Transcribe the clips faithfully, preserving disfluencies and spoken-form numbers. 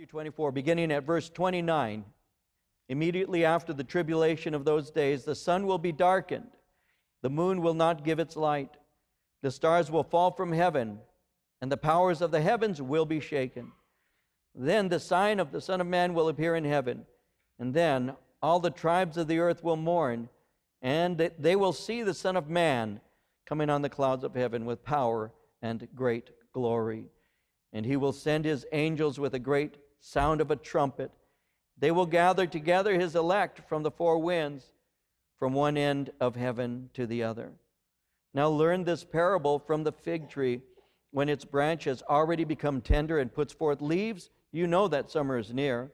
Matthew twenty-four, beginning at verse twenty-nine. Immediately after the tribulation of those days, the sun will be darkened, the moon will not give its light, the stars will fall from heaven, and the powers of the heavens will be shaken. Then the sign of the Son of Man will appear in heaven, and then all the tribes of the earth will mourn, and they will see the Son of Man coming on the clouds of heaven with power and great glory. And he will send his angels with a great sound of a trumpet. They will gather together his elect from the four winds, from one end of heaven to the other. Now learn this parable from the fig tree. When its branch has already become tender and puts forth leaves, you know that summer is near.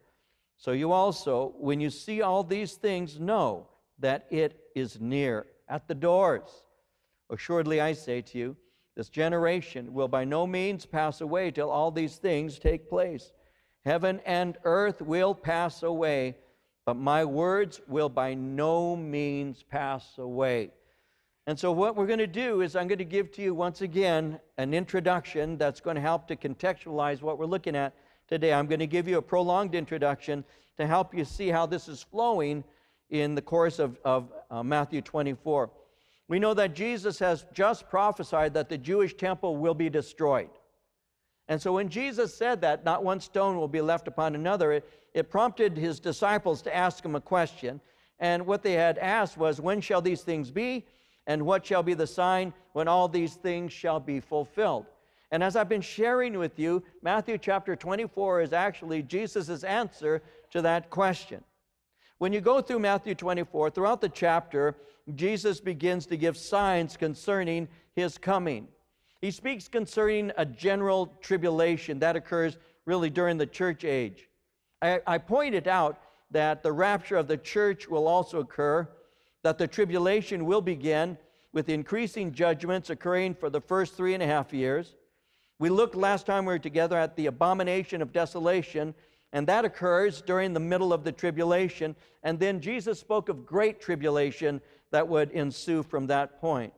So you also, when you see all these things, know that it is near, at the doors. Assuredly, I say to you, this generation will by no means pass away till all these things take place. Heaven and earth will pass away, but my words will by no means pass away. And so what we're going to do is I'm going to give to you once again an introduction that's going to help to contextualize what we're looking at today. I'm going to give you a prolonged introduction to help you see how this is flowing in the course of, of uh, Matthew twenty-four. We know that Jesus has just prophesied that the Jewish temple will be destroyed. And so when Jesus said that, not one stone will be left upon another, it, it prompted his disciples to ask him a question. And what they had asked was, when shall these things be? And what shall be the sign when all these things shall be fulfilled? And as I've been sharing with you, Matthew chapter twenty-four is actually Jesus' answer to that question. When you go through Matthew twenty-four, throughout the chapter, Jesus begins to give signs concerning his coming. He speaks concerning a general tribulation that occurs really during the church age. I, I pointed out that the rapture of the church will also occur, that the tribulation will begin with increasing judgments occurring for the first three and a half years. We looked last time we were together at the abomination of desolation, and that occurs during the middle of the tribulation. And then Jesus spoke of great tribulation that would ensue from that point.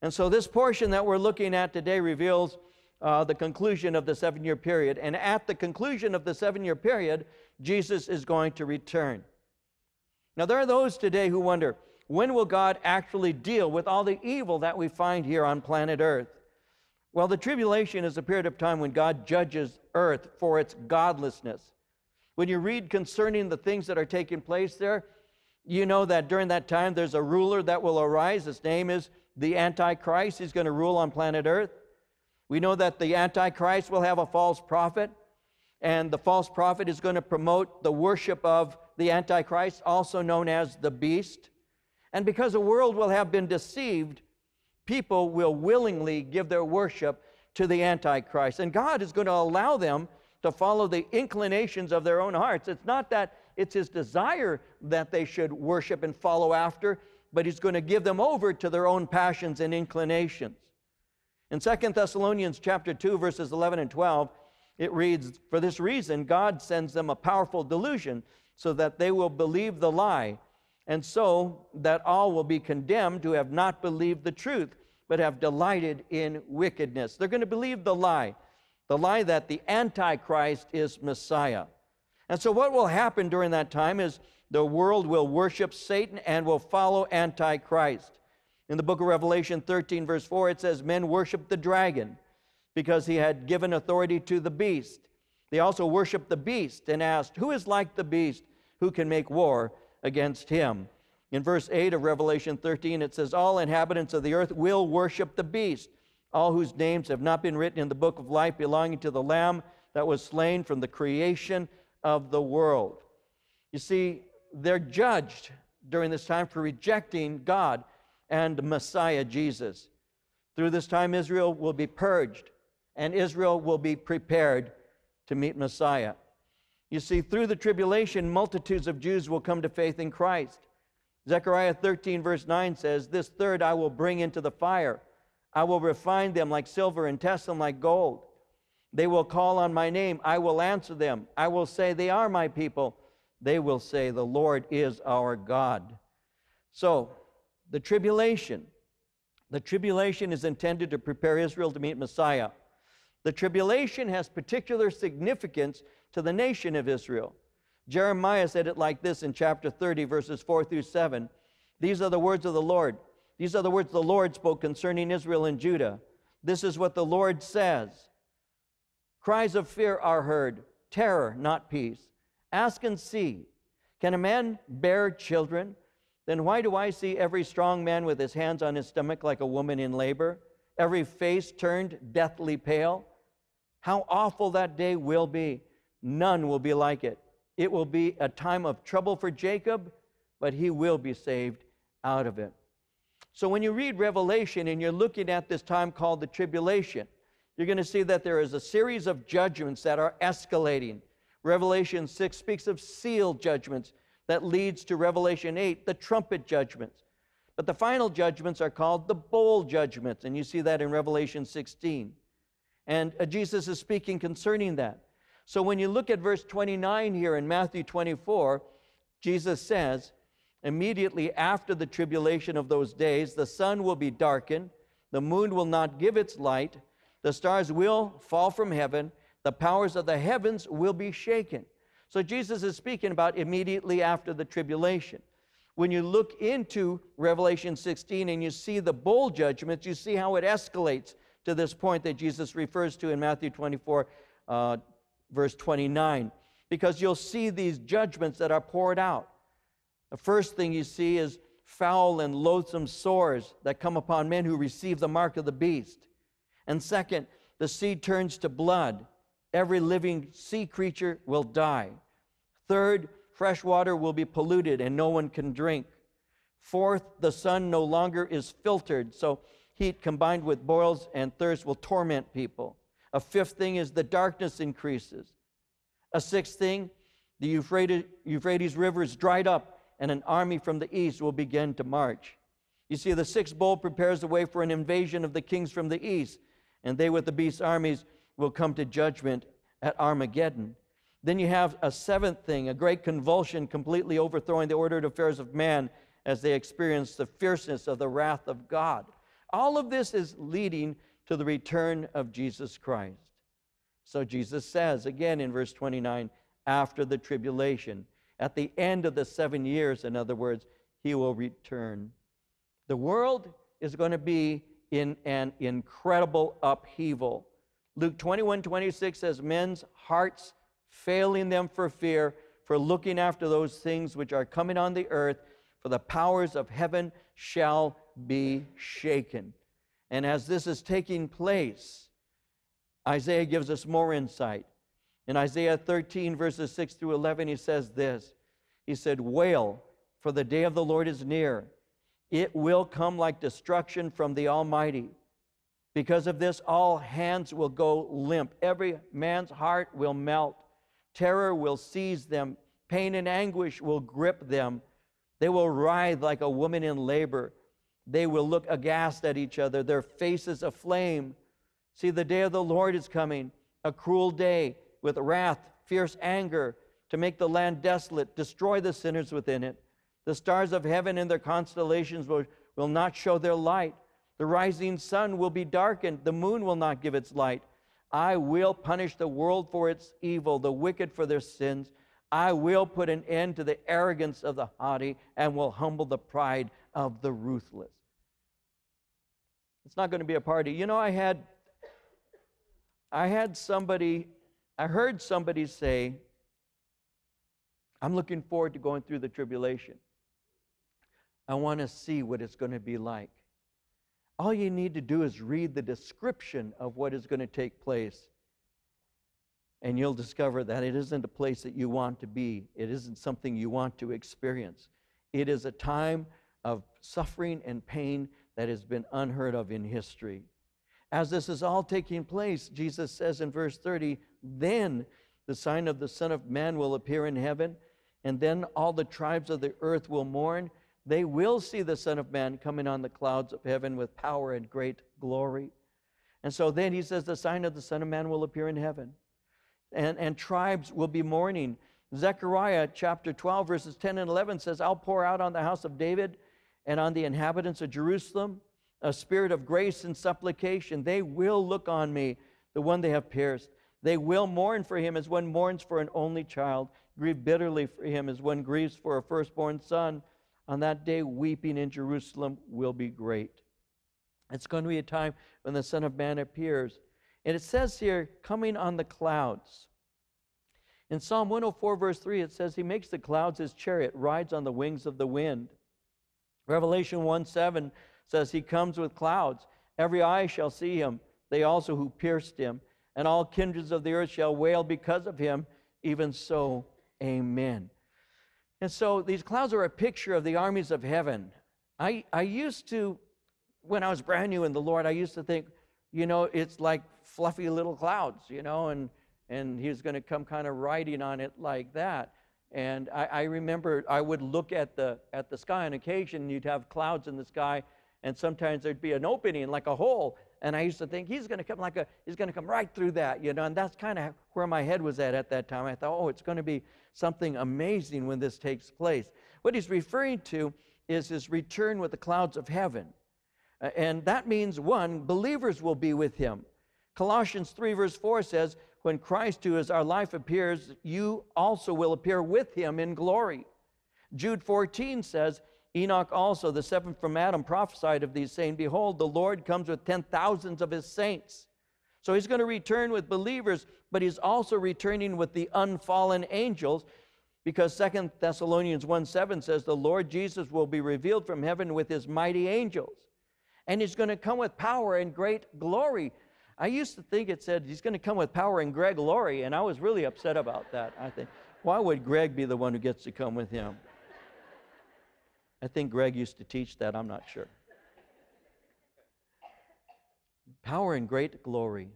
And so this portion that we're looking at today reveals uh, the conclusion of the seven-year period. And at the conclusion of the seven-year period, Jesus is going to return. Now, there are those today who wonder, when will God actually deal with all the evil that we find here on planet Earth? Well, the tribulation is a period of time when God judges Earth for its godlessness. When you read concerning the things that are taking place there, you know that during that time there's a ruler that will arise. His name is the Antichrist. He's going to rule on planet Earth. We know that the Antichrist will have a false prophet, and the false prophet is going to promote the worship of the Antichrist, also known as the beast. And because the world will have been deceived, people will willingly give their worship to the Antichrist. And God is going to allow them to follow the inclinations of their own hearts. It's not that it's his desire that they should worship and follow after, but he's going to give them over to their own passions and inclinations. In Second Thessalonians chapter two, verses eleven and twelve, it reads, "For this reason God sends them a powerful delusion, so that they will believe the lie, and so that all will be condemned who have not believed the truth, but have delighted in wickedness." They're going to believe the lie, the lie that the Antichrist is Messiah. And so what will happen during that time is the world will worship Satan and will follow Antichrist. In the book of Revelation thirteen, verse four, it says, "Men worship the dragon because he had given authority to the beast. They also worshiped the beast and asked, 'Who is like the beast? Who can make war against him?'" In verse eight of Revelation thirteen, it says, "All inhabitants of the earth will worship the beast, all whose names have not been written in the book of life belonging to the Lamb that was slain from the creation of the world." You see, they're judged during this time for rejecting God and Messiah Jesus. Through this time, Israel will be purged, and Israel will be prepared to meet Messiah. You see, through the tribulation, multitudes of Jews will come to faith in Christ. Zechariah thirteen, verse nine says, "This third I will bring into the fire. I will refine them like silver and test them like gold. They will call on my name. I will answer them. I will say, they are my people. They will say, the Lord is our God." So, the tribulation. The tribulation is intended to prepare Israel to meet Messiah. The tribulation has particular significance to the nation of Israel. Jeremiah said it like this in chapter thirty, verses four through seven. These are the words of the Lord. These are the words the Lord spoke concerning Israel and Judah. This is what the Lord says. Cries of fear are heard, terror, not peace. Ask and see. Can a man bear children? Then why do I see every strong man with his hands on his stomach like a woman in labor, every face turned deathly pale? How awful that day will be. None will be like it. It will be a time of trouble for Jacob, but he will be saved out of it. So when you read Revelation and you're looking at this time called the tribulation, you're going to see that there is a series of judgments that are escalating. Revelation six speaks of seal judgments that leads to Revelation eight, the trumpet judgments. But the final judgments are called the bowl judgments, and you see that in Revelation sixteen. And uh, Jesus is speaking concerning that. So when you look at verse twenty-nine here in Matthew twenty-four, Jesus says, immediately after the tribulation of those days, the sun will be darkened, the moon will not give its light, the stars will fall from heaven, the powers of the heavens will be shaken. So Jesus is speaking about immediately after the tribulation. When you look into Revelation sixteen and you see the bowl judgments, you see how it escalates to this point that Jesus refers to in Matthew twenty-four, uh, verse twenty-nine, because you'll see these judgments that are poured out. The first thing you see is foul and loathsome sores that come upon men who receive the mark of the beast. And second, the sea turns to blood. Every living sea creature will die. Third, fresh water will be polluted and no one can drink. Fourth, the sun no longer is filtered, so heat combined with boils and thirst will torment people. A fifth thing is the darkness increases. A sixth thing, the Euphrates, Euphrates River is dried up and an army from the east will begin to march. You see, the sixth bowl prepares the way for an invasion of the kings from the east, and they with the beast's armies will come to judgment at Armageddon. Then you have a seventh thing, a great convulsion completely overthrowing the ordered affairs of man as they experience the fierceness of the wrath of God. All of this is leading to the return of Jesus Christ. So Jesus says, again in verse twenty-nine, after the tribulation, at the end of the seven years, in other words, he will return. The world is going to be in an incredible upheaval. Luke twenty-one twenty-six says, men's hearts failing them for fear, for looking after those things which are coming on the earth, for the powers of heaven shall be shaken. And as this is taking place, Isaiah gives us more insight. In Isaiah thirteen, verses six through eleven, he says this. He said, wail, for the day of the Lord is near. It will come like destruction from the Almighty. Because of this, all hands will go limp. Every man's heart will melt. Terror will seize them. Pain and anguish will grip them. They will writhe like a woman in labor. They will look aghast at each other, their faces aflame. See, the day of the Lord is coming, a cruel day with wrath, fierce anger, to make the land desolate, destroy the sinners within it. The stars of heaven and their constellations will, will not show their light. The rising sun will be darkened. The moon will not give its light. I will punish the world for its evil, the wicked for their sins. I will put an end to the arrogance of the haughty and will humble the pride of the ruthless. It's not going to be a party. You know, I had, I had somebody, I heard somebody say, I'm looking forward to going through the tribulation. I want to see what it's going to be like. All you need to do is read the description of what is going to take place, and you'll discover that it isn't a place that you want to be. It isn't something you want to experience. It is a time of suffering and pain that has been unheard of in history. As this is all taking place, Jesus says in verse thirty, then the sign of the Son of Man will appear in heaven, and then all the tribes of the earth will mourn. They will see the Son of Man coming on the clouds of heaven with power and great glory. And so then he says the sign of the Son of Man will appear in heaven, and, and tribes will be mourning. Zechariah chapter twelve, verses ten and eleven says, I'll pour out on the house of David and on the inhabitants of Jerusalem a spirit of grace and supplication. They will look on me, the one they have pierced. They will mourn for him as one mourns for an only child, grieve bitterly for him as one grieves for a firstborn son. On that day, weeping in Jerusalem will be great. It's going to be a time when the Son of Man appears. And it says here, coming on the clouds. In Psalm one oh four, verse three, it says, he makes the clouds his chariot, rides on the wings of the wind. Revelation one seven says, he comes with clouds. Every eye shall see him, they also who pierced him. And all kindreds of the earth shall wail because of him. Even so, amen. And so these clouds are a picture of the armies of heaven. I, I used to, when I was brand new in the Lord, I used to think, you know, it's like fluffy little clouds, you know, and, and he's going to come kind of riding on it like that. And I, I remember I would look at the, at the sky on occasion, you'd have clouds in the sky, and sometimes there'd be an opening, like a hole. And I used to think he's going to come like a, he's going to come right through that, you know, and that's kind of where my head was at at that time. I thought, oh, it's going to be something amazing when this takes place. What he's referring to is his return with the clouds of heaven. Uh, and that means, one, believers will be with him. Colossians three verse four says, when Christ, who is our life, appears, you also will appear with him in glory. Jude fourteen says, Enoch also, the seventh from Adam, prophesied of these, saying, behold, the Lord comes with ten thousands of his saints. So he's going to return with believers, but he's also returning with the unfallen angels, because Second Thessalonians one seven says, the Lord Jesus will be revealed from heaven with his mighty angels. And he's going to come with power and great glory. I used to think it said he's going to come with power and great glory, and I was really upset about that. I think, why would Greg be the one who gets to come with him? I think Greg used to teach that, I'm not sure. Power and great glory.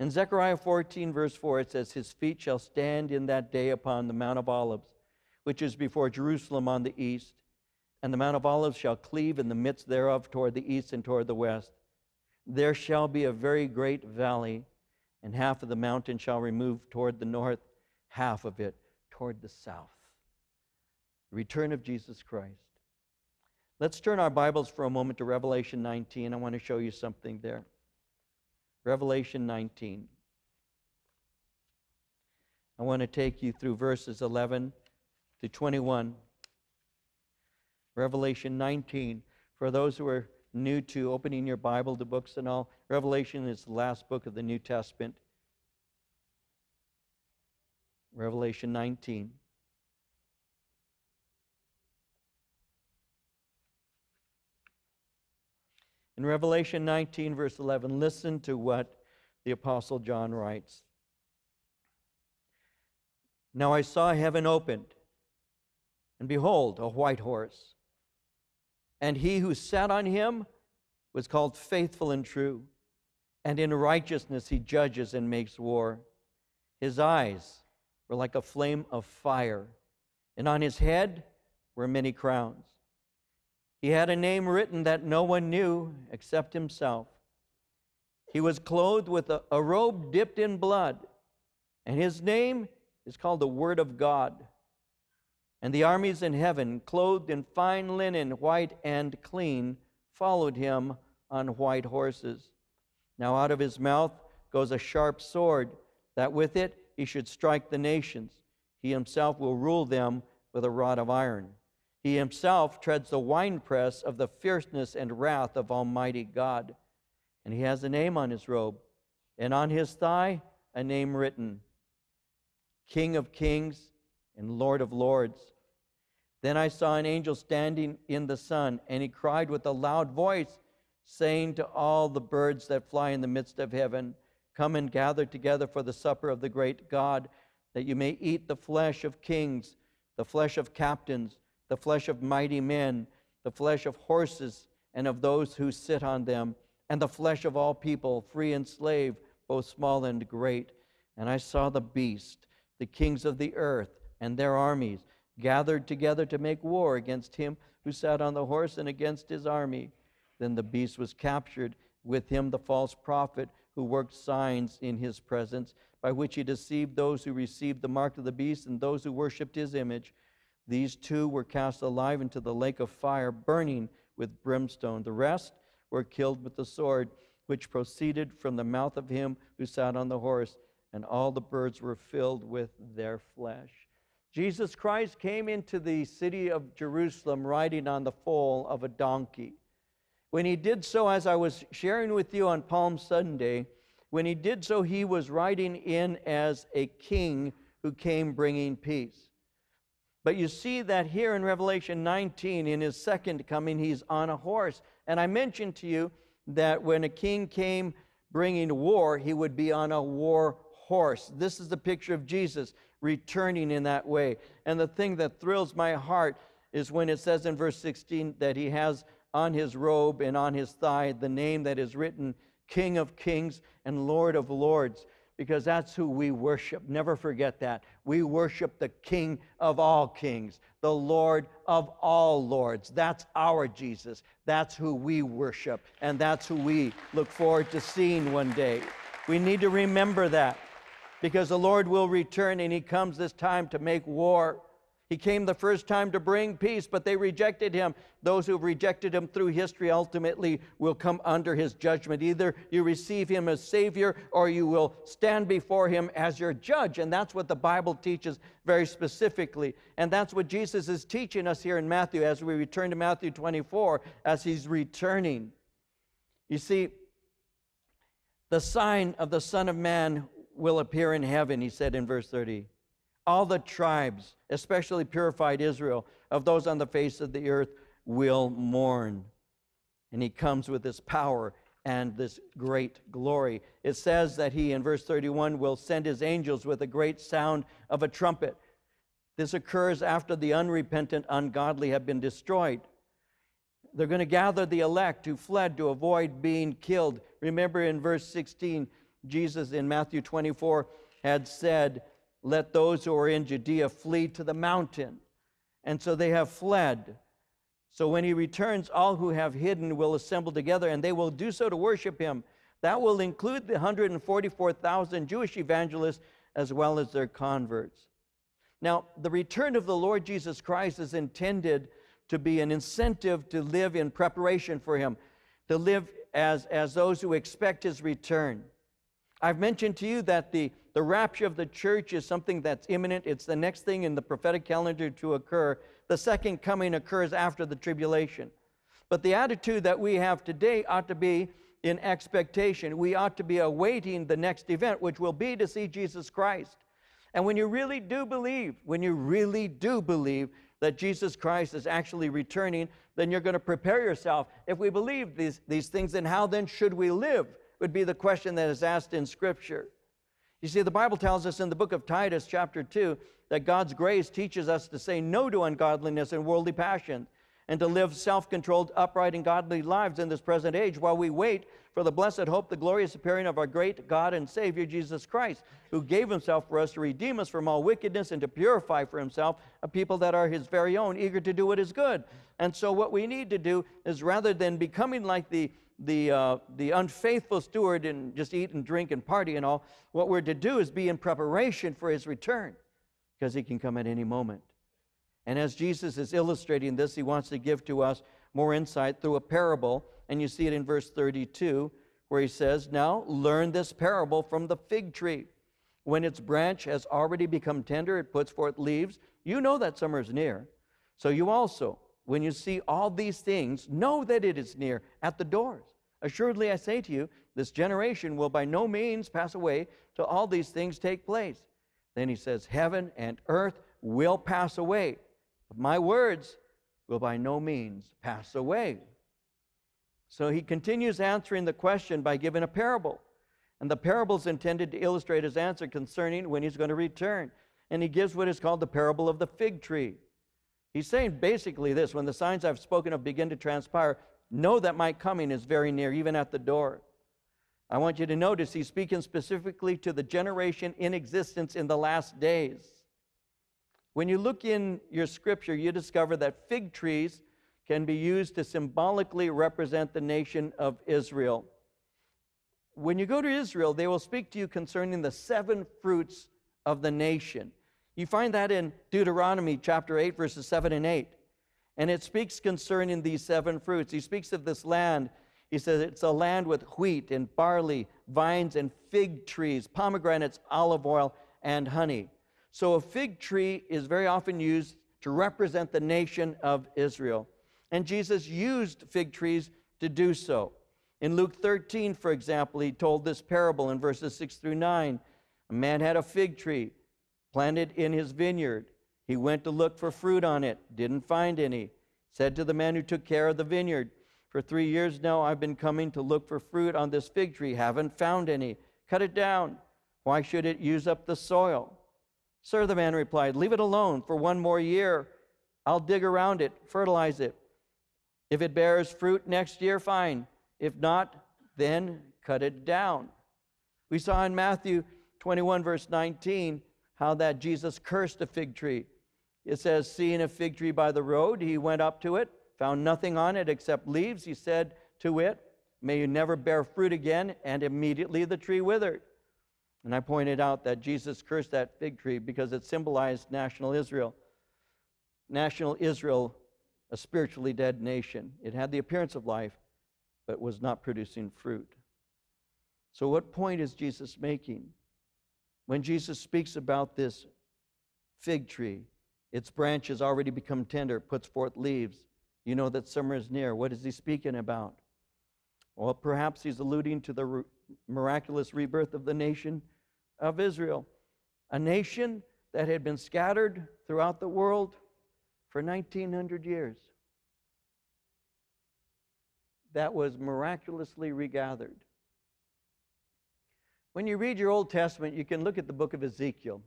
In Zechariah fourteen, verse four, it says, his feet shall stand in that day upon the Mount of Olives, which is before Jerusalem on the east, and the Mount of Olives shall cleave in the midst thereof toward the east and toward the west. There shall be a very great valley, and half of the mountain shall remove toward the north, half of it toward the south. Return of Jesus Christ. Let's turn our Bibles for a moment to Revelation nineteen. I want to show you something there. Revelation nineteen. I want to take you through verses eleven to twenty-one. Revelation nineteen. For those who are new to opening your Bible to books and all, Revelation is the last book of the New Testament. Revelation nineteen. In Revelation nineteen, verse eleven, listen to what the Apostle John writes. Now I saw heaven opened, and behold, a white horse. And he who sat on him was called Faithful and True, and in righteousness he judges and makes war. His eyes were like a flame of fire, and on his head were many crowns. He had a name written that no one knew except himself. He was clothed with a, a robe dipped in blood, and his name is called the Word of God. And the armies in heaven, clothed in fine linen, white and clean, followed him on white horses. Now out of his mouth goes a sharp sword, that with it he should strike the nations. He himself will rule them with a rod of iron. He himself treads the winepress of the fierceness and wrath of Almighty God. And he has a name on his robe, and on his thigh a name written, King of Kings and Lord of Lords. Then I saw an angel standing in the sun, and he cried with a loud voice, saying to all the birds that fly in the midst of heaven, come and gather together for the supper of the great God, that you may eat the flesh of kings, the flesh of captains, the flesh of mighty men, the flesh of horses and of those who sit on them, and the flesh of all people, free and slave, both small and great. And I saw the beast, the kings of the earth and their armies, gathered together to make war against him who sat on the horse and against his army. Then the beast was captured, with him the false prophet who worked signs in his presence, by which he deceived those who received the mark of the beast and those who worshipped his image. These two were cast alive into the lake of fire, burning with brimstone. The rest were killed with the sword which proceeded from the mouth of him who sat on the horse, and all the birds were filled with their flesh. Jesus Christ came into the city of Jerusalem riding on the foal of a donkey. When he did so, as I was sharing with you on Palm Sunday, when he did so, he was riding in as a king who came bringing peace. But you see that here in Revelation nineteen, in his second coming, he's on a horse. And I mentioned to you that when a king came bringing war, he would be on a war horse. This is the picture of Jesus returning in that way. And the thing that thrills my heart is when it says in verse sixteen that he has on his robe and on his thigh the name that is written, King of Kings and Lord of Lords. Because that's who we worship. Never forget that. We worship the King of all kings, the Lord of all lords. That's our Jesus. That's who we worship, and that's who we look forward to seeing one day. We need to remember that, because the Lord will return, and he comes this time to make war. He came the first time to bring peace, but they rejected him. Those who rejected him through history ultimately will come under his judgment. Either you receive him as Savior, or you will stand before him as your judge. And that's what the Bible teaches very specifically. And that's what Jesus is teaching us here in Matthew as we return to Matthew twenty-four, as he's returning. You see, the sign of the Son of Man will appear in heaven, he said in verse thirty. All the tribes, especially purified Israel, of those on the face of the earth will mourn. And he comes with this power and this great glory. It says that he, in verse thirty-one, will send his angels with a great sound of a trumpet. This occurs after the unrepentant, ungodly have been destroyed. They're going to gather the elect who fled to avoid being killed. Remember in verse sixteen, Jesus in Matthew twenty-four had said, let those who are in Judea flee to the mountain. And so they have fled. So when he returns, all who have hidden will assemble together, and they will do so to worship him. That will include the one hundred forty-four thousand Jewish evangelists as well as their converts. Now, the return of the Lord Jesus Christ is intended to be an incentive to live in preparation for him, to live as, as those who expect his return. I've mentioned to you that the, the rapture of the church is something that's imminent. It's the next thing in the prophetic calendar to occur. The second coming occurs after the tribulation. But the attitude that we have today ought to be in expectation. We ought to be awaiting the next event, which will be to see Jesus Christ. And when you really do believe, when you really do believe that Jesus Christ is actually returning, then you're going to prepare yourself. If we believe these, these things, then how then should we live? Would be the question that is asked in Scripture. You see, the Bible tells us in the book of Titus, chapter two, that God's grace teaches us to say no to ungodliness and worldly passion, and to live self-controlled, upright, and godly lives in this present age while we wait for the blessed hope, the glorious appearing of our great God and Savior, Jesus Christ, who gave himself for us to redeem us from all wickedness and to purify for himself a people that are his very own, eager to do what is good. And so what we need to do is, rather than becoming like the The, uh, the unfaithful steward and just eat and drink and party and all, what we're to do is be in preparation for his return, because he can come at any moment. And as Jesus is illustrating this, he wants to give to us more insight through a parable. And you see it in verse thirty-two, where he says, now learn this parable from the fig tree. When its branch has already become tender, it puts forth leaves. You know that summer is near. So you also, when you see all these things, know that it is near at the doors. Assuredly, I say to you, this generation will by no means pass away till all these things take place. Then he says, heaven and earth will pass away, but my words will by no means pass away. So he continues answering the question by giving a parable. And the parable is intended to illustrate his answer concerning when he's going to return. And he gives what is called the parable of the fig tree. He's saying basically this: when the signs I've spoken of begin to transpire, know that my coming is very near, even at the door. I want you to notice he's speaking specifically to the generation in existence in the last days. When you look in your scripture, you discover that fig trees can be used to symbolically represent the nation of Israel. When you go to Israel, they will speak to you concerning the seven fruits of the nation. You find that in Deuteronomy chapter eight, verses seven and eight. And it speaks concerning these seven fruits. He speaks of this land He says it's a land with wheat and barley, vines and fig trees, pomegranates, olive oil, and honey. So a fig tree is very often used to represent the nation of Israel. And Jesus used fig trees to do so. In Luke thirteen, for example, he told this parable in verses six through nine. A man had a fig tree planted in his vineyard. He went to look for fruit on it, didn't find any. Said to the man who took care of the vineyard, for three years now I've been coming to look for fruit on this fig tree, haven't found any. Cut it down. Why should it use up the soil? Sir, the man replied, leave it alone for one more year. I'll dig around it, fertilize it. If it bears fruit next year, fine. If not, then cut it down. We saw in Matthew twenty-one, verse nineteen, how that Jesus cursed a fig tree. It says, seeing a fig tree by the road, he went up to it, found nothing on it except leaves. He said to it, may you never bear fruit again, and immediately the tree withered. And I pointed out that Jesus cursed that fig tree because it symbolized national Israel. National Israel, a spiritually dead nation. It had the appearance of life, but was not producing fruit. So what point is Jesus making? When Jesus speaks about this fig tree, its branches already become tender, puts forth leaves. You know that summer is near. What is he speaking about? Well, perhaps he's alluding to the miraculous rebirth of the nation of Israel, a nation that had been scattered throughout the world for nineteen hundred years. That was miraculously regathered. When you read your Old Testament, you can look at the book of Ezekiel.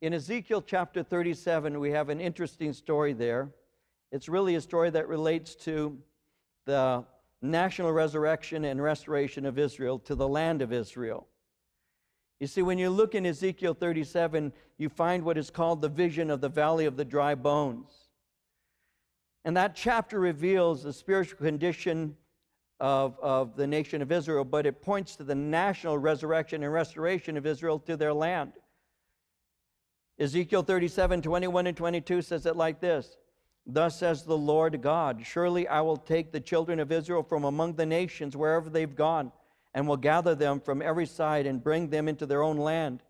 In Ezekiel chapter thirty-seven, we have an interesting story there. It's really a story that relates to the national resurrection and restoration of Israel to the land of Israel. You see, when you look in Ezekiel thirty-seven, you find what is called the vision of the valley of the dry bones. And that chapter reveals the spiritual condition of, of the nation of Israel, but it points to the national resurrection and restoration of Israel to their land. Ezekiel thirty-seven, twenty-one and twenty-two says it like this. Thus says the Lord God, surely I will take the children of Israel from among the nations wherever they've gone, and will gather them from every side and bring them into their own land.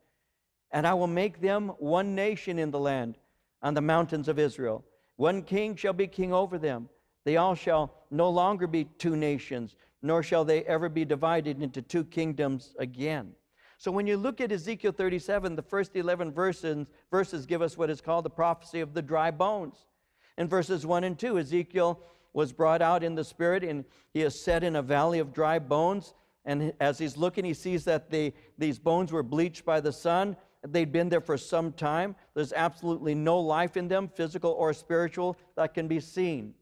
And I will make them one nation in the land on the mountains of Israel. One king shall be king over them. They all shall no longer be two nations, nor shall they ever be divided into two kingdoms again. So when you look at Ezekiel thirty-seven, the first eleven verses, verses give us what is called the prophecy of the dry bones. In verses one and two, Ezekiel was brought out in the spirit, and he is set in a valley of dry bones. And as he's looking, he sees that they, these bones were bleached by the sun. They'd been there for some time. There's absolutely no life in them, physical or spiritual, that can be seen.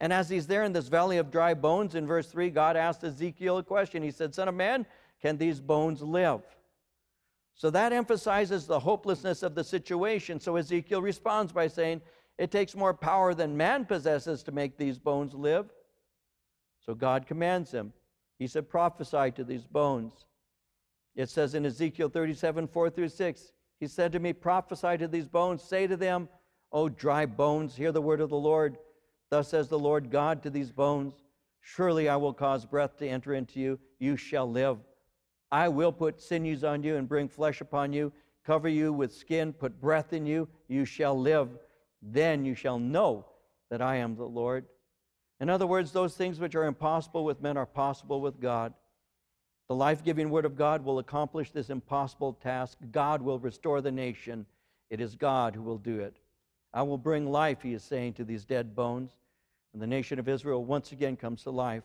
And as he's there in this valley of dry bones, in verse three, God asked Ezekiel a question. He said, Son of Man, can these bones live? So that emphasizes the hopelessness of the situation. So Ezekiel responds by saying, it takes more power than man possesses to make these bones live. So God commands him. He said, prophesy to these bones. It says in Ezekiel thirty-seven, four through six, he said to me, prophesy to these bones, say to them, O dry bones, hear the word of the Lord. Thus says the Lord God to these bones, surely I will cause breath to enter into you, you shall live. I will put sinews on you and bring flesh upon you, cover you with skin, put breath in you, you shall live. Then you shall know that I am the Lord. In other words, those things which are impossible with men are possible with God. The life-giving word of God will accomplish this impossible task. God will restore the nation. It is God who will do it. I will bring life, he is saying, to these dead bones. And the nation of Israel once again comes to life.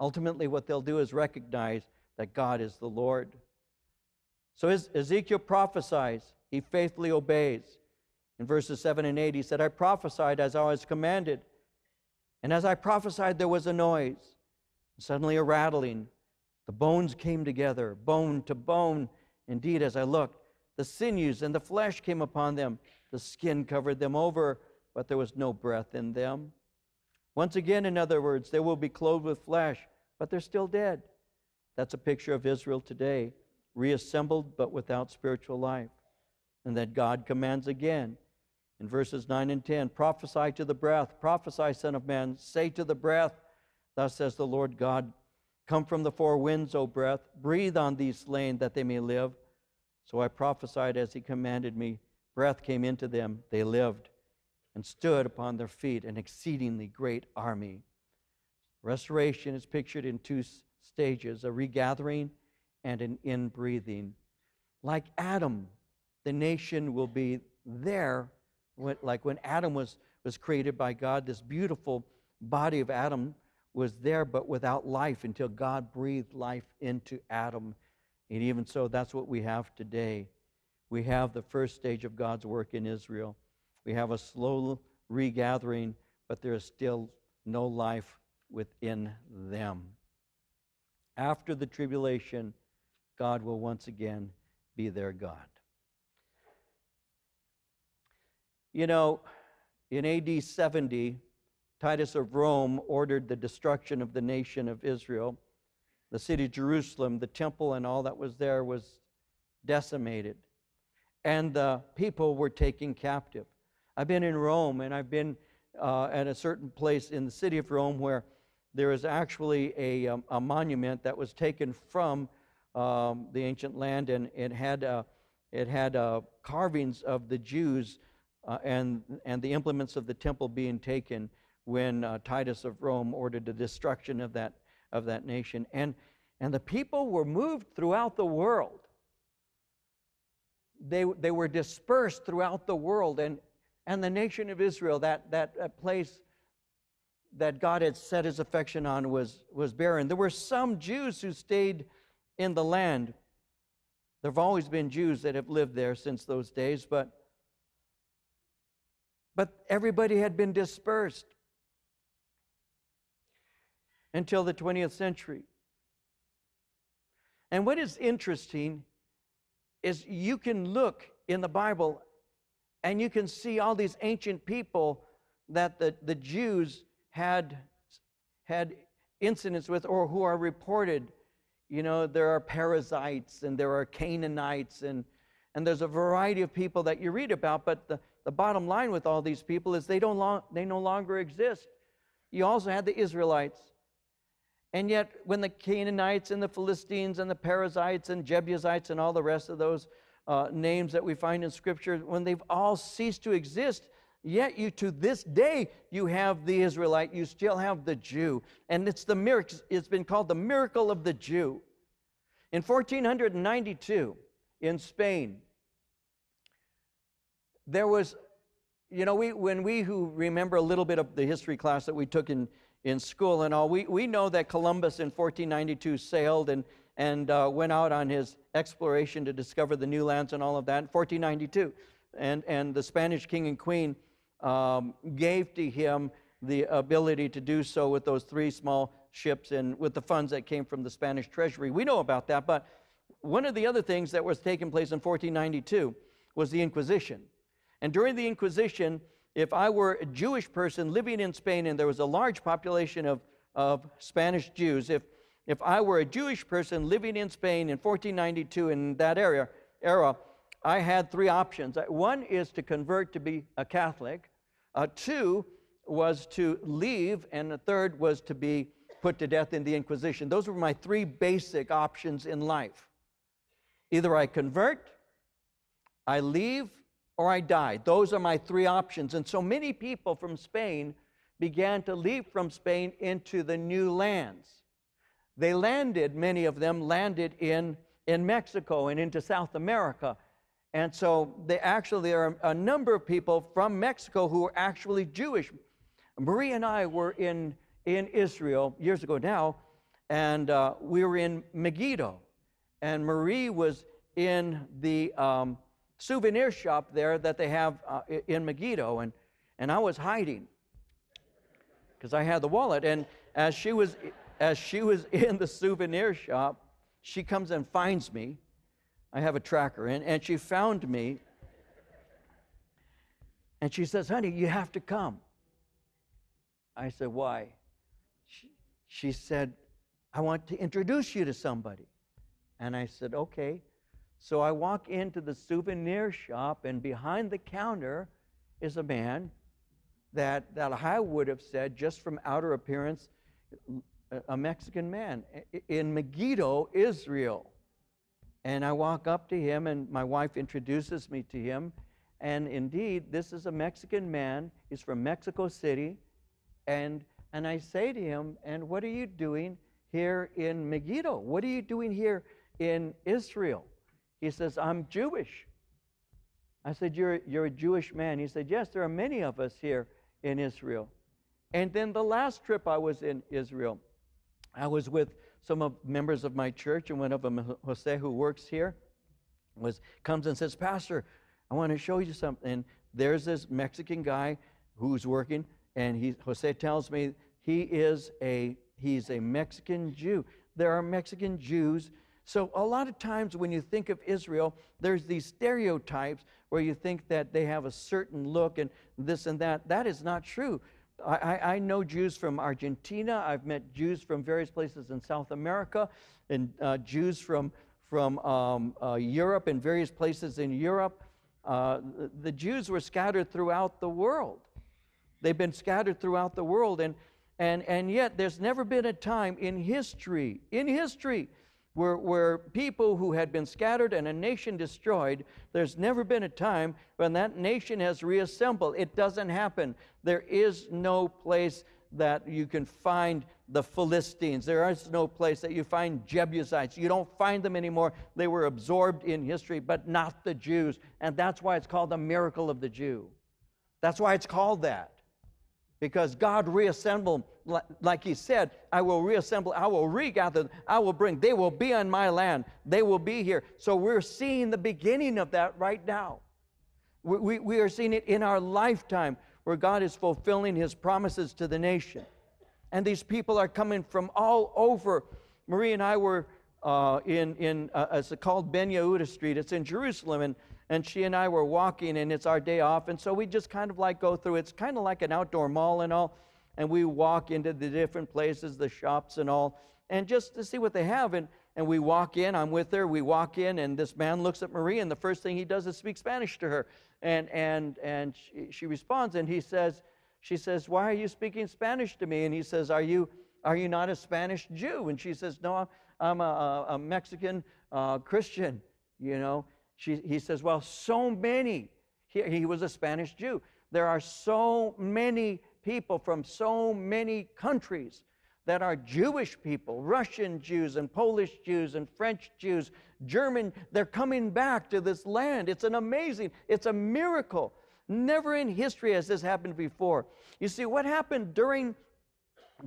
Ultimately, what they'll do is recognize that God is the Lord. So Ezekiel prophesies. He faithfully obeys. In verses seven and eight, he said, I prophesied as I was commanded. And as I prophesied, there was a noise, suddenly a rattling. The bones came together, bone to bone. Indeed, as I looked, the sinews and the flesh came upon them. The skin covered them over, but there was no breath in them. Once again, in other words, they will be clothed with flesh, but they're still dead. That's a picture of Israel today, reassembled but without spiritual life. And that God commands again. In verses nine and ten, prophesy to the breath, prophesy, Son of Man, say to the breath, Thus says the Lord God, come from the four winds, O breath, breathe on these slain that they may live. So I prophesied as he commanded me. Breath came into them, they lived and stood upon their feet, an exceedingly great army. Restoration is pictured in two stages, a regathering and an inbreathing. Like Adam, the nation will be there, when, like when Adam was, was created by God, this beautiful body of Adam was there but without life until God breathed life into Adam. And even so, that's what we have today. We have the first stage of God's work in Israel. We have a slow regathering, but there is still no life within them. After the tribulation, God will once again be their God. You know, in A D seventy, Titus of Rome ordered the destruction of the nation of Israel. The city of Jerusalem, the temple and all that was there was decimated. And the people were taken captive. I've been in Rome, and I've been uh, at a certain place in the city of Rome where there is actually a, um, a monument that was taken from um, the ancient land, and it had, uh, it had uh, carvings of the Jews uh, and, and the implements of the temple being taken when uh, Titus of Rome ordered the destruction of that, of that nation. And, and the people were moved throughout the world. They, they were dispersed throughout the world, and, and the nation of Israel, that, that, that place that God had set his affection on, was, was barren. There were some Jews who stayed in the land. There have always been Jews that have lived there since those days, but, but everybody had been dispersed until the twentieth century. And what is interesting is you can look in the Bible and you can see all these ancient people that the, the Jews had, had incidents with or who are reported. You know, there are Perizzites and there are Canaanites and, and there's a variety of people that you read about, but the, the bottom line with all these people is they, don't long, they no longer exist. You also had the Israelites. And yet, when the Canaanites and the Philistines and the Perizzites and Jebusites and all the rest of those uh, names that we find in Scripture, when they've all ceased to exist, yet you to this day, you have the Israelite, you still have the Jew. And it's the miracle, it's been called the miracle of the Jew. In fourteen ninety-two, in Spain, there was, you know, we when we who remember a little bit of the history class that we took in in school and all, we, we know that Columbus in fourteen ninety-two sailed and, and uh, went out on his exploration to discover the new lands and all of that in fourteen ninety-two. And, and the Spanish king and queen um, gave to him the ability to do so with those three small ships and with the funds that came from the Spanish treasury. We know about that, but one of the other things that was taking place in fourteen ninety-two was the Inquisition. And during the Inquisition, if I were a Jewish person living in Spain and there was a large population of, of Spanish Jews, if, if I were a Jewish person living in Spain in fourteen ninety-two in that era, era, I had three options. One is to convert to be a Catholic. Uh, two was to leave, and the third was to be put to death in the Inquisition. Those were my three basic options in life. Either I convert, I leave, or I died. Those are my three options. And so many people from Spain began to leave from Spain into the new lands. They landed, many of them landed in, in Mexico and into South America. And so they actually, there are a number of people from Mexico who are actually Jewish. Marie and I were in, in Israel years ago now, and uh, we were in Megiddo. And Marie was in the um, souvenir shop there that they have uh, in Megiddo, and, and I was hiding because I had the wallet. And as she was as she was in the souvenir shop, she comes and finds me. I have a tracker, and, and she found me, and she says, honey, you have to come. I said, why? She, she said, I want to introduce you to somebody. And I said, okay. So I walk into the souvenir shop, and behind the counter is a man that, that I would have said, just from outer appearance, a Mexican man in Megiddo, Israel. And I walk up to him, and my wife introduces me to him. And indeed, this is a Mexican man. He's from Mexico City. And, and I say to him, and what are you doing here in Megiddo? What are you doing here in Israel? He says, I'm Jewish. I said, you're, you're a Jewish man. He said, yes, there are many of us here in Israel. And then the last trip I was in Israel, I was with some of members of my church, and one of them, Jose, who works here, was comes and says, Pastor, I want to show you something. And there's this Mexican guy who's working, and he, Jose tells me he is a, he's a Mexican Jew. There are Mexican Jews. So a lot of times when you think of Israel, there's these stereotypes where you think that they have a certain look and this and that. That is not true. I, I know Jews from Argentina. I've met Jews from various places in South America, and uh, Jews from, from um, uh, Europe and various places in Europe. Uh, the, the Jews were scattered throughout the world. They've been scattered throughout the world, and, and, and yet there's never been a time in history, in history, where, where people who had been scattered and a nation destroyed, there's never been a time when that nation has reassembled. It doesn't happen. There is no place that you can find the Philistines. There is no place that you find Jebusites. You don't find them anymore. They were absorbed in history, but not the Jews. And that's why it's called the miracle of the Jew. That's why it's called that. Because God reassembled, like he said, I will reassemble, I will regather, I will bring, they will be on my land, they will be here. So we're seeing the beginning of that right now. We, we, we are seeing it in our lifetime, where God is fulfilling his promises to the nation. And these people are coming from all over. Marie and I were uh, in, in uh, it's called Ben Yehuda Street, it's in Jerusalem, and And she and I were walking, and it's our day off, and so we just kind of like go through. It's kind of like an outdoor mall and all, and we walk into the different places, the shops and all, and just to see what they have. And, and we walk in. I'm with her. We walk in, and this man looks at Marie, and the first thing he does is speak Spanish to her. And, and, and she, she responds, and he says, she says, why are you speaking Spanish to me? And he says, are you, are you not a Spanish Jew? And she says, no, I'm a, a Mexican uh, Christian, you know. She, he says, well, so many, he, he was a Spanish Jew. There are so many people from so many countries that are Jewish people, Russian Jews and Polish Jews and French Jews, German, they're coming back to this land. It's an amazing, it's a miracle. Never in history has this happened before. You see, what happened during,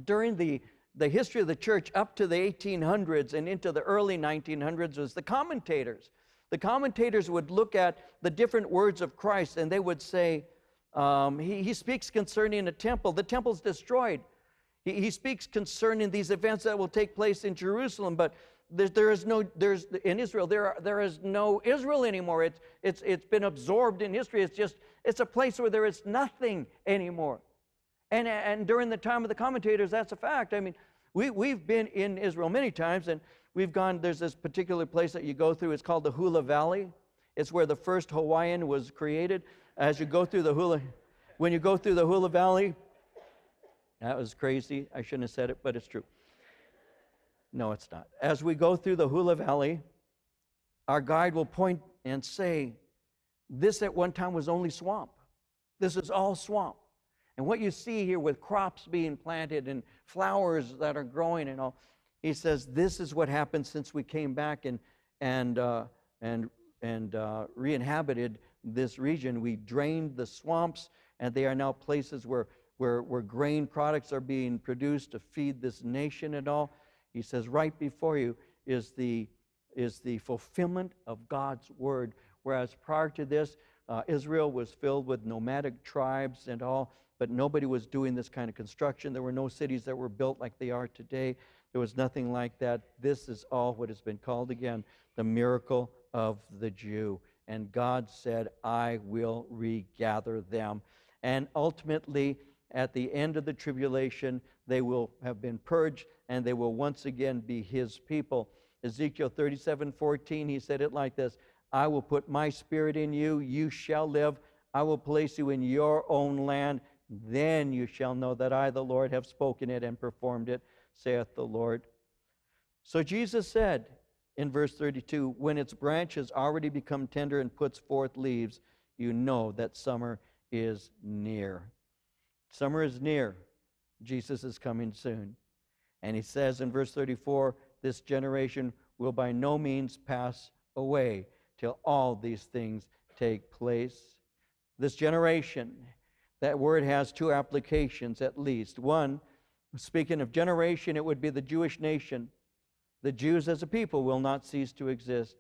during the, the history of the church up to the eighteen hundreds and into the early nineteen hundreds was the commentators. The commentators would look at the different words of Christ, and they would say, um, he, he speaks concerning a temple. The temple's destroyed. He, he speaks concerning these events that will take place in Jerusalem, but there, there is no, there's, in Israel, there, are, there is no Israel anymore. It's, it's, it's been absorbed in history. It's just, it's a place where there is nothing anymore. And, and during the time of the commentators, that's a fact. I mean, we, we've been in Israel many times, and we've gone, there's this particular place that you go through. It's called the Hula Valley. It's where the first Hawaiian was created. As you go through the Hula, when you go through the Hula Valley, that was crazy. I shouldn't have said it, but it's true. No, it's not. As we go through the Hula Valley, our guide will point and say, this at one time was only swamp. This is all swamp. And what you see here with crops being planted and flowers that are growing and all, he says, this is what happened since we came back and, and, uh, and, and uh, re-inhabited this region. We drained the swamps, and they are now places where, where, where grain products are being produced to feed this nation and all. He says, right before you is the, is the fulfillment of God's word, whereas prior to this, uh, Israel was filled with nomadic tribes and all, but nobody was doing this kind of construction. There were no cities that were built like they are today. There was nothing like that. This is all what has been called again, the miracle of the Jew. And God said, I will regather them. And ultimately, at the end of the tribulation, they will have been purged, and they will once again be his people. Ezekiel thirty-seven fourteen, he said it like this, I will put my spirit in you, you shall live. I will place you in your own land. Then you shall know that I, the Lord, have spoken it and performed it, saith the Lord. So Jesus said in verse thirty-two, when its branch has already become tender and puts forth leaves, you know that summer is near. Summer is near. Jesus is coming soon. And he says in verse thirty-four, this generation will by no means pass away till all these things take place. This generation, that word has two applications at least. One, speaking of generation, it would be the Jewish nation. The Jews as a people will not cease to exist.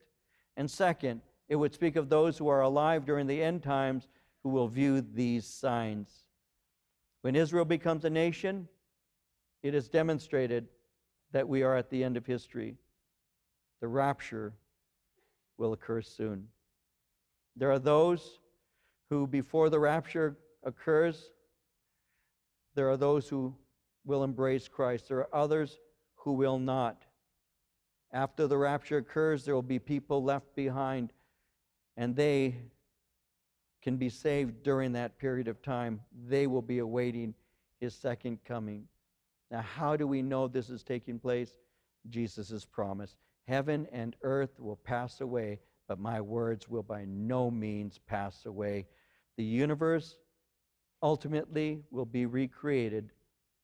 And second, it would speak of those who are alive during the end times who will view these signs. When Israel becomes a nation, it is demonstrated that we are at the end of history. The rapture will occur soon. There are those who, before the rapture occurs, there are those who will embrace Christ. There are others who will not. After the rapture occurs, there will be people left behind, and they can be saved during that period of time. They will be awaiting his second coming. Now, how do we know this is taking place? Jesus' promise. Heaven and earth will pass away, but my words will by no means pass away. The universe ultimately will be recreated,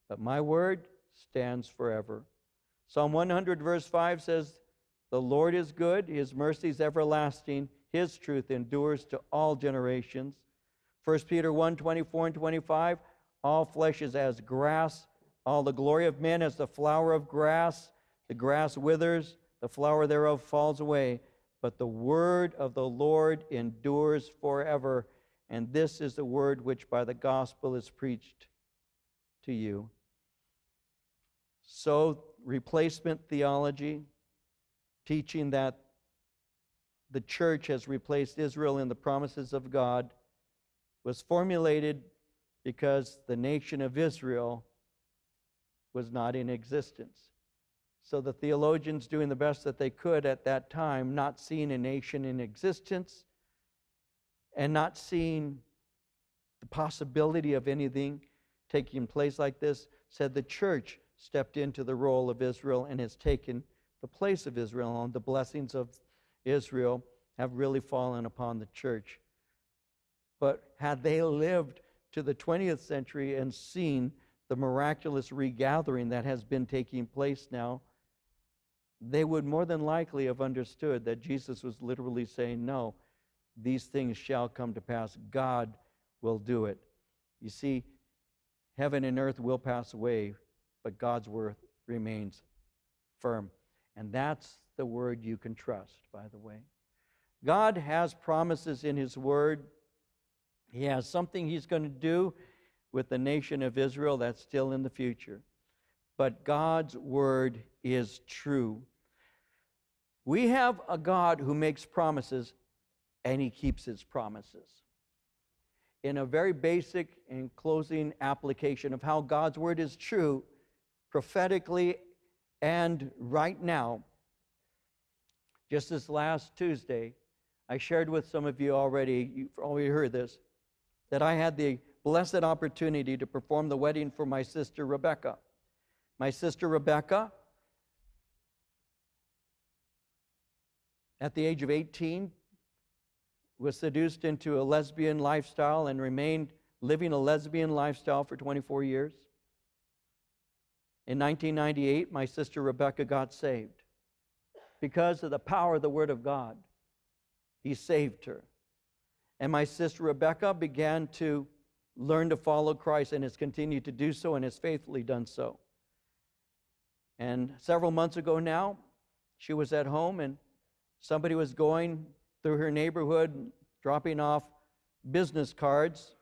but my word stands forever. Psalm one hundred verse five says, the Lord is good, his mercy is everlasting, his truth endures to all generations. First Peter one, twenty-four and twenty-five, all flesh is as grass, all the glory of men as the flower of grass. The grass withers, the flower thereof falls away, but the word of the Lord endures forever. And this is the word which by the gospel is preached to you. So replacement theology, teaching that the church has replaced Israel in the promises of God, was formulated because the nation of Israel was not in existence. So the theologians, doing the best that they could at that time, not seeing a nation in existence and not seeing the possibility of anything taking place like this, said the church stepped into the role of Israel and has taken the place of Israel, and the blessings of Israel have really fallen upon the church. But had they lived to the twentieth century and seen the miraculous regathering that has been taking place now, they would more than likely have understood that Jesus was literally saying, no, these things shall come to pass. God will do it. You see, heaven and earth will pass away, but God's word remains firm. And that's the word you can trust, by the way. God has promises in his word. He has something he's going to do with the nation of Israel that's still in the future. But God's word is true. We have a God who makes promises, and he keeps his promises. In a very basic and closing application of how God's word is true, prophetically and right now, just this last Tuesday, I shared with some of you already, you've already heard this, that I had the blessed opportunity to perform the wedding for my sister Rebecca. My sister Rebecca, at the age of eighteen, was seduced into a lesbian lifestyle and remained living a lesbian lifestyle for twenty-four years. In nineteen ninety-eight, my sister Rebecca got saved. Because of the power of the Word of God, he saved her. And my sister Rebecca began to learn to follow Christ and has continued to do so and has faithfully done so. And several months ago now, she was at home and somebody was going through her neighborhood, dropping off business cards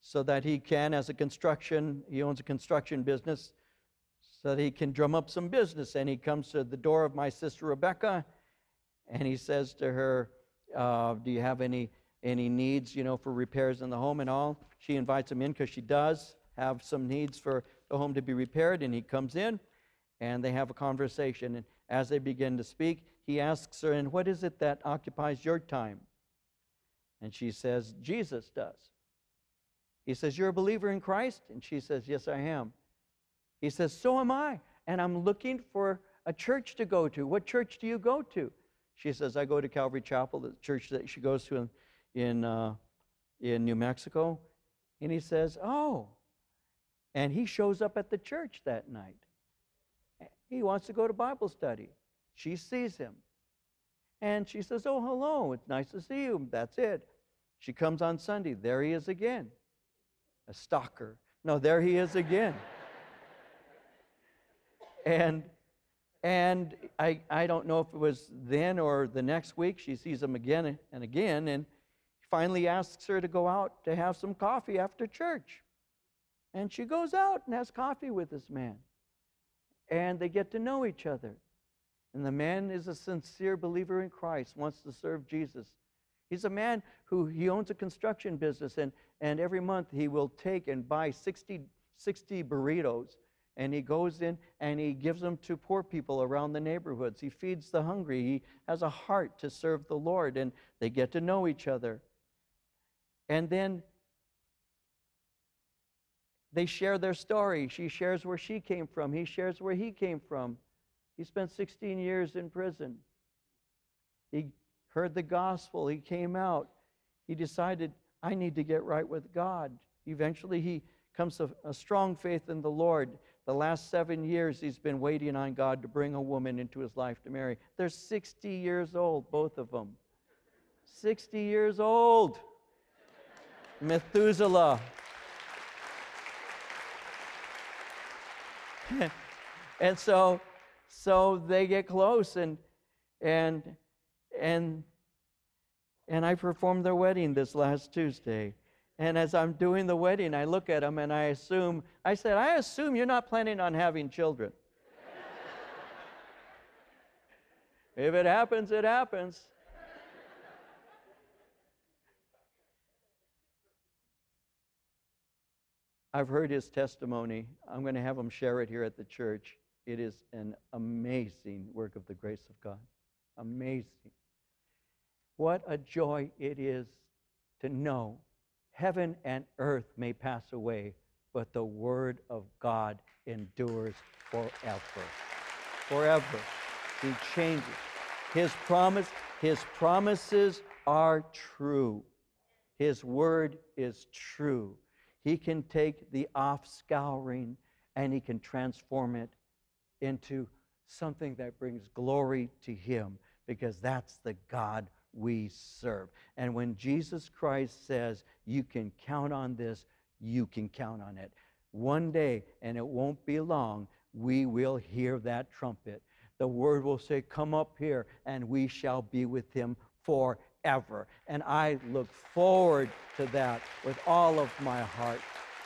so that he can, as a construction, he owns a construction business, so that he can drum up some business. And he comes to the door of my sister Rebecca, and he says to her, uh, do you have any, any needs, you know, for repairs in the home and all? She invites him in because she does have some needs for the home to be repaired, and he comes in, and they have a conversation. And as they begin to speak, he asks her, and what is it that occupies your time? And she says, Jesus does. He says, "You're a believer in Christ?" And she says, "Yes, I am." He says, "So am I, and I'm looking for a church to go to. What church do you go to?" She says, "I go to Calvary Chapel," the church that she goes to in, in, uh, in New Mexico. And he says, "Oh." And he shows up at the church that night. He wants to go to Bible study. She sees him. And she says, "Oh, hello, it's nice to see you." That's it. She comes on Sunday. There he is again. A stalker. No, there he is again. And, and I, I don't know if it was then or the next week, she sees him again and again, and finally asks her to go out to have some coffee after church. And she goes out and has coffee with this man. And they get to know each other. And the man is a sincere believer in Christ, wants to serve Jesus. He's a man who, he owns a construction business, and, and every month he will take and buy sixty, sixty burritos. And he goes in and he gives them to poor people around the neighborhoods. He feeds the hungry. He has a heart to serve the Lord, and they get to know each other. And then they share their story. She shares where she came from. He shares where he came from. He spent sixteen years in prison. He heard the gospel. He came out. He decided, I need to get right with God. Eventually, he comes to a strong faith in the Lord. The last seven years, he's been waiting on God to bring a woman into his life to marry. They're sixty years old, both of them. sixty years old. Methuselah. And so, so they get close, and and and and I performed their wedding this last Tuesday. And as I'm doing the wedding, I look at them and I assume, I said, I assume you're not planning on having children. If it happens, it happens. I've heard his testimony. I'm going to have him share it here at the church. It is an amazing work of the grace of God. Amazing. What a joy it is to know heaven and earth may pass away, but the word of God endures forever. Forever. He changes. His promise, his promises are true. His word is true. He can take the off-scouring and he can transform it into something that brings glory to him, because that's the God we serve. And when Jesus Christ says, you can count on this, you can count on it. One day, and it won't be long, we will hear that trumpet. The word will say, come up here, and we shall be with him forever. And I look forward to that with all of my heart.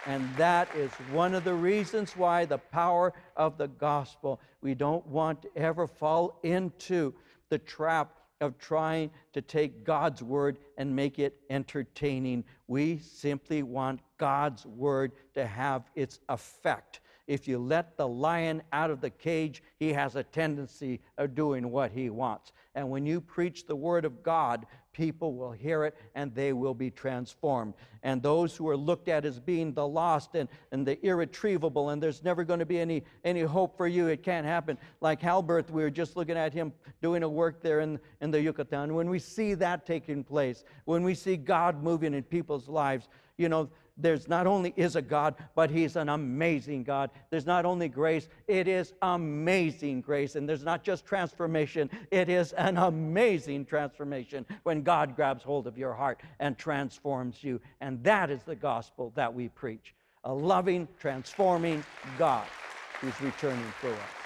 And that is one of the reasons why the power of the gospel. We don't want to ever fall into the trap of trying to take God's word and make it entertaining. We simply want God's word to have its effect. If you let the lion out of the cage, he has a tendency of doing what he wants. And when you preach the word of God, people will hear it and they will be transformed. And those who are looked at as being the lost and, and the irretrievable, and there's never going to be any, any hope for you, it can't happen. Like Halbert, we were just looking at him doing a work there in, in the Yucatan. When we see that taking place, when we see God moving in people's lives, you know, there's not only is a God, but he's an amazing God. There's not only grace, it is amazing grace. And there's not just transformation, it is an amazing transformation when God grabs hold of your heart and transforms you. And that is the gospel that we preach. A loving, transforming God who's returning for us.